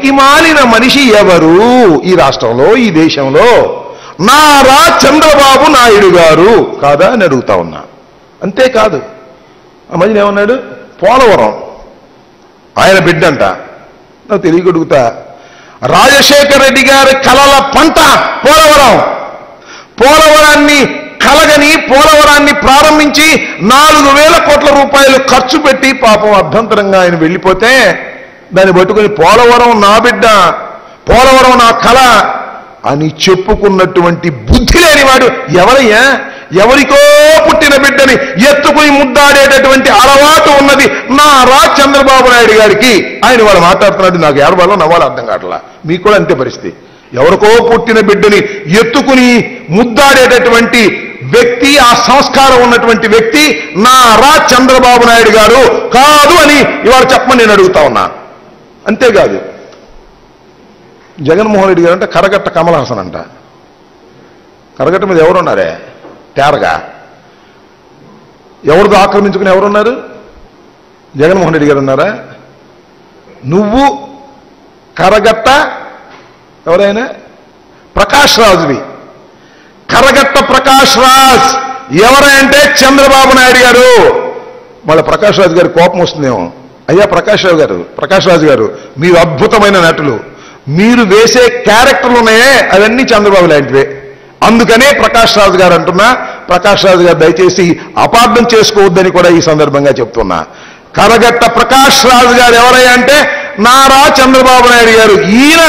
కి మాలిన మనిషి ఎవరు ఈ రాష్ట్రంలో ఈ దేశంలో నారా చంద్రబాబు నాయుడు గారు కాదా అని అడుగుతా ఉన్నా. అంతేకాదు ఆ మధ్యన ఏమన్నాడు, పోలవరం ఆయన బిడ్డంట. నాకు తెలియక అడుగుతా, రాజశేఖర రెడ్డి గారి కలల పంట పోలవరం. పోలవరాన్ని కలగని పోలవరాన్ని ప్రారంభించి 4,000 కోట్ల రూపాయలు ఖర్చు పెట్టి పాపం అభ్యంతరంగా ఆయన వెళ్ళిపోతే దాన్ని పట్టుకొని పోలవరం నా బిడ్డ, పోలవరం నా కళ అని చెప్పుకున్నటువంటి బుద్ధి లేనివాడు ఎవరయ్యా? ఎవరికో పుట్టిన బిడ్డని ఎత్తుకుని ముద్దాడేటటువంటి అలవాటు ఉన్నది నారా చంద్రబాబు నాయుడు గారికి. ఆయన వాళ్ళు మాట్లాడుతున్నాడు, నాకు ఎవరి వల్ల నవ్వాలి అర్థం కావట్లా. మీకు కూడా అంతే పరిస్థితి. ఎవరికో పుట్టిన బిడ్డని ఎత్తుకుని ముద్దాడేటటువంటి వ్యక్తి, ఆ సంస్కారం ఉన్నటువంటి వ్యక్తి నారా చంద్రబాబు నాయుడు గారు కాదు అని ఇవాళ చెప్పమని నేను అడుగుతా ఉన్నా. అంతేకాదు జగన్మోహన్ రెడ్డి గారు అంటే కరగట్ట కమలహాసన్ అంట. కరగట్ట మీద ఎవరున్నారే తేరగా, ఎవరితో ఆక్రమించుకుని ఎవరున్నారు? జగన్మోహన్ రెడ్డి గారు ఉన్నారా? నువ్వు కరగట్ట ఎవరైనా ప్రకాష్ రాజువి. కరగట్ట ప్రకాష్ రాజ్ ఎవరంటే చంద్రబాబు నాయుడు గారు. మళ్ళీ ప్రకాష్ రాజు గారి కోపం వస్తుందేమో, అయ్యా ప్రకాష్ రాజు గారు మీరు అద్భుతమైన నటులు, మీరు వేసే క్యారెక్టర్లు ఉన్నాయే అవన్నీ చంద్రబాబు లాంటివే, అందుకనే ప్రకాష్ రాజు గారు అంటున్నా. ప్రకాష్ రాజు గారు దయచేసి అపార్థం చేసుకోవద్దని కూడా ఈ సందర్భంగా చెప్తున్నా. కరగట్ట ప్రకాష్ రాజు గారు ఎవరయ్యా అంటే నారా చంద్రబాబు నాయుడు గారు. ఈయన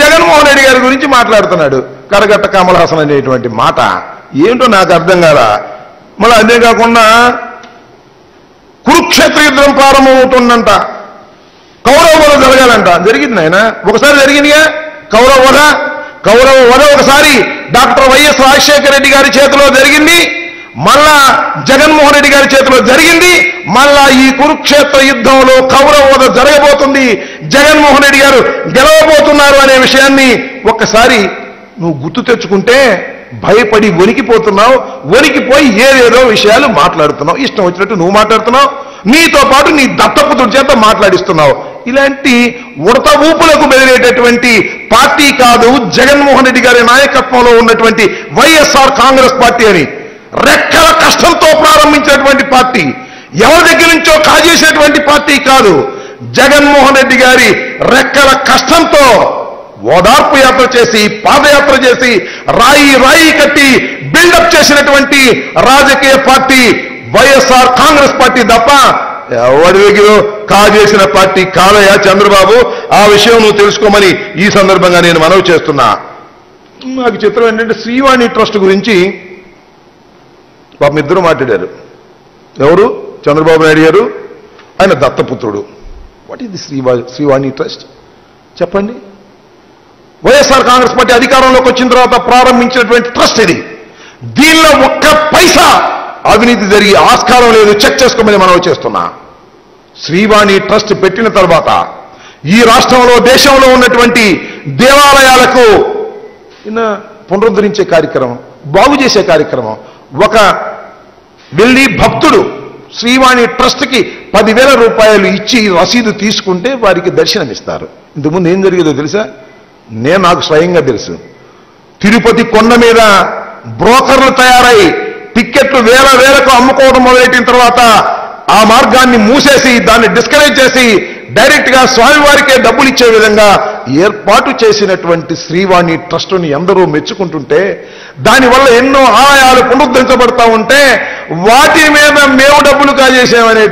జగన్మోహన్ రెడ్డి గారి గురించి మాట్లాడుతున్నాడు. కరగట్ట కమల్ హాసన్ అనేటువంటి మాట ఏంటో నాకు అర్థం కాదా. మళ్ళీ అదే కాకుండా కురుక్షేత్ర యుద్ధం ప్రారంభమవుతుందంట, కౌరవ వధ జరగాలంట. జరిగింది ఆయన ఒకసారి, జరిగిందిగా కౌరవ వధ ఒకసారి డాక్టర్ వైఎస్ రాజశేఖర రెడ్డి గారి చేతిలో జరిగింది, మళ్ళా జగన్మోహన్ రెడ్డి గారి చేతిలో జరిగింది, మళ్ళా ఈ కురుక్షేత్ర యుద్ధంలో కౌరవ వధ జరగబోతుంది, జగన్మోహన్ రెడ్డి గారు గెలవబోతున్నారు అనే విషయాన్ని ఒక్కసారి నువ్వు గుర్తు తెచ్చుకుంటే భయపడి వణికిపోతున్నావు. వణికిపోయి ఏదేదో విషయాలు మాట్లాడుతున్నావు, ఇష్టం వచ్చినట్టు నువ్వు మాట్లాడుతున్నావు, నీతో పాటు నీ దత్తపుత్రుడి చేత మాట్లాడిస్తున్నావు. ఇలాంటి ఉడత ఊపులకు బెదిరేటటువంటి పార్టీ కాదు జగన్మోహన్ రెడ్డి గారి నాయకత్వంలో ఉన్నటువంటి వైఎస్ఆర్ కాంగ్రెస్ పార్టీ అని. రెక్కల కష్టంతో ప్రారంభించినటువంటి పార్టీ, ఎవరి దగ్గర నుంచో కాజేసేటువంటి పార్టీ కాదు. జగన్మోహన్ రెడ్డి గారి రెక్కల కష్టంతో ఓదార్పు యాత్ర చేసి, పాదయాత్ర చేసి, రాయి కట్టి బిల్డప్ చేసినటువంటి రాజకీయ పార్టీ వైఎస్ఆర్ కాంగ్రెస్ పార్టీ తప్ప ఎవరి దగ్గర కాజేసిన పార్టీ కాదయా చంద్రబాబు. ఆ విషయం నువ్వు తెలుసుకోమని ఈ సందర్భంగా నేను మనవి చేస్తున్నా. నాకు చిత్రం ఏంటంటే శ్రీవాణి ట్రస్ట్ గురించి పాపమిద్దరూ మాట్లాడారు. ఎవరు? చంద్రబాబు నాయుడు గారు, ఆయన దత్తపుత్రుడు. What is the Srivani trust చెప్పండి. వైఎస్ఆర్ కాంగ్రెస్ పార్టీ అధికారంలోకి వచ్చిన తర్వాత ప్రారంభించినటువంటి ట్రస్ట్ ఇది. దీనిలో ఒక్క పైసా అవినీతి జరిగి ఆస్కారం లేదు, చెక్ చేసుకోమని మనం చేస్తున్నా. శ్రీవాణి ట్రస్ట్ పెట్టిన తర్వాత ఈ రాష్ట్రంలో, దేశంలో ఉన్నటువంటి దేవాలయాలకు పునరుద్ధరించే కార్యక్రమం, బాగు చేసే కార్యక్రమం. ఒక వెళ్ళి భక్తుడు శ్రీవాణి ట్రస్ట్కి 10,000 రూపాయలు ఇచ్చి రసీదు తీసుకుంటే వారికి దర్శనమిస్తారు. ఇంతకుముందు ఏం జరిగేదో తెలుసా? నాకు స్వయంగా తెలుసు. తిరుపతి కొండ మీద బ్రోకర్లు తయారై టిక్కెట్లు వేలకు అమ్ముకోవడం మొదలెట్టిన తర్వాత ఆ మార్గాన్ని మూసేసి, దాన్ని డిస్కరేజ్ చేసి, డైరెక్ట్ గా స్వామివారికే డబ్బులు ఇచ్చే విధంగా ఏర్పాటు చేసినటువంటి శ్రీవాణి ట్రస్టుని ఎందరూ మెచ్చుకుంటుంటే, దానివల్ల ఎన్నో ఆలయాలు పునరుద్ధరించబడతా ఉంటే వాటి మీద మేము డబ్బులు కాజేసామనేటువంటి